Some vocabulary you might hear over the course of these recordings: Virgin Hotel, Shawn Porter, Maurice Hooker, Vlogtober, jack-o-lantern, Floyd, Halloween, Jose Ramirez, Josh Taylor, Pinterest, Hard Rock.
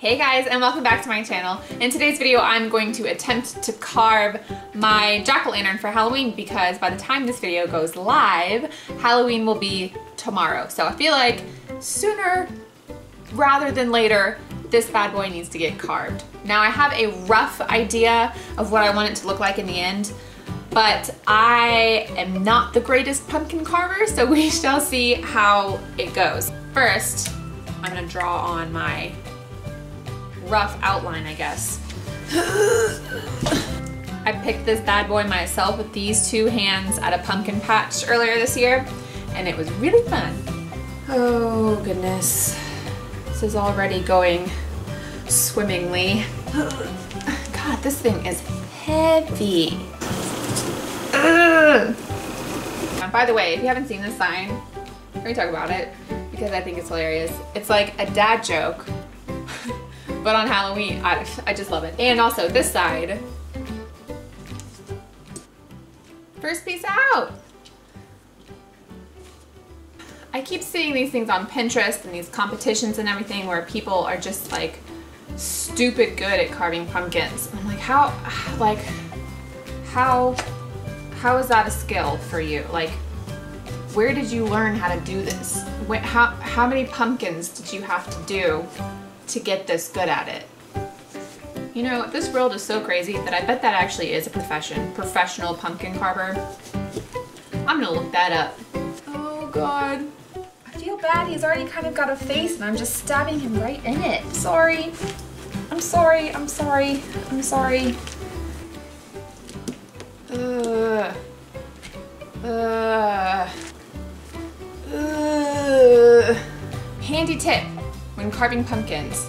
Hey guys, and welcome back to my channel. In today's video, I'm going to attempt to carve my jack-o'-lantern for Halloween because by the time this video goes live, Halloween will be tomorrow. So I feel like sooner rather than later, this bad boy needs to get carved. Now I have a rough idea of what I want it to look like in the end, but I am not the greatest pumpkin carver, so we shall see how it goes. First, I'm gonna draw on my rough outline, I guess. I picked this bad boy myself with these two hands at a pumpkin patch earlier this year, and it was really fun. Oh goodness. This is already going swimmingly. God, this thing is heavy. By the way, if you haven't seen this sign, let me talk about it because I think it's hilarious. It's like a dad joke, but on Halloween. I just love it. And also this side. First piece out. I keep seeing these things on Pinterest and these competitions and everything where people are just like stupid good at carving pumpkins. I'm like, how is that a skill for you? Like, where did you learn how to do this? How many pumpkins did you have to do to get this good at it? You know, this world is so crazy that I bet that actually is a profession. Professional pumpkin carver. I'm gonna look that up. Oh God. I feel bad, he's already kind of got a face and I'm just stabbing him right in it. Sorry. I'm sorry, I'm sorry, I'm sorry. Handy tip. When carving pumpkins,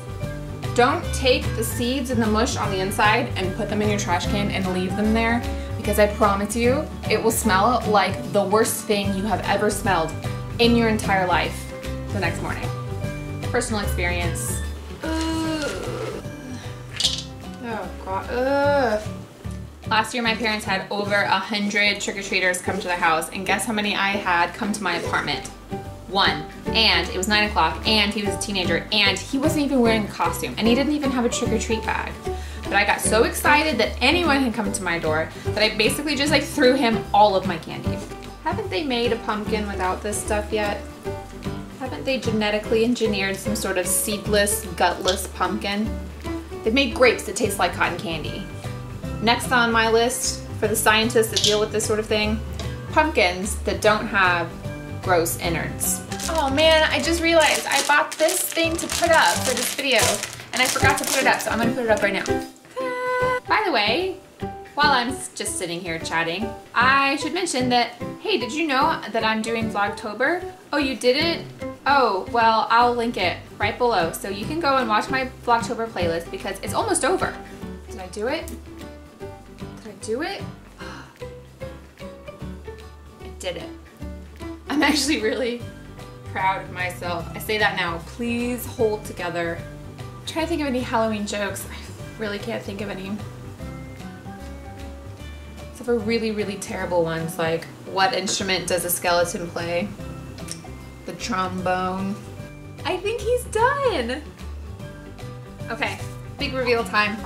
don't take the seeds and the mush on the inside and put them in your trash can and leave them there, because I promise you it will smell like the worst thing you have ever smelled in your entire life the next morning. Personal experience. Ugh. Oh God. Ugh. Last year my parents had over 100 trick-or-treaters come to the house, and guess how many I had come to my apartment? One. And it was 9 o'clock, and he was a teenager, and he wasn't even wearing a costume, and he didn't even have a trick-or-treat bag. But I got so excited that anyone had come to my door that I basically just like threw him all of my candy. Haven't they made a pumpkin without this stuff yet? Haven't they genetically engineered some sort of seedless, gutless pumpkin? They've made grapes that taste like cotton candy. Next on my list for the scientists that deal with this sort of thing, pumpkins that don't have gross innards. Oh man, I just realized I bought this thing to put up for this video and I forgot to put it up, so I'm gonna put it up right now. By the way, while I'm just sitting here chatting, I should mention that, hey, did you know that I'm doing Vlogtober? Oh, you didn't? Oh, well, I'll link it right below so you can go and watch my Vlogtober playlist because it's almost over. Did I do it? Did I do it? I did it. I'm actually really proud of myself. I say that now. Please hold together. I'm trying to think of any Halloween jokes. I really can't think of any. Except for really, really terrible ones like, what instrument does a skeleton play? The trombone. I think he's done. Okay, big reveal time.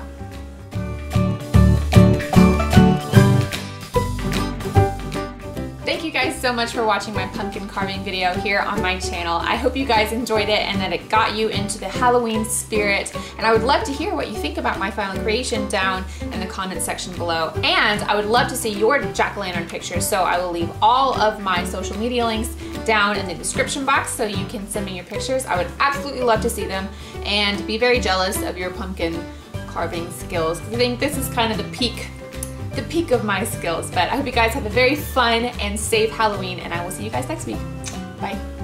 Thank you guys so much for watching my pumpkin carving video here on my channel. I hope you guys enjoyed it and that it got you into the Halloween spirit. And I would love to hear what you think about my final creation down in the comment section below. And I would love to see your jack-o'-lantern pictures, so I will leave all of my social media links down in the description box so you can send me your pictures. I would absolutely love to see them and be very jealous of your pumpkin carving skills. I think this is kind of the peak of my skills, but I hope you guys have a very fun and safe Halloween, and I will see you guys next week. Bye.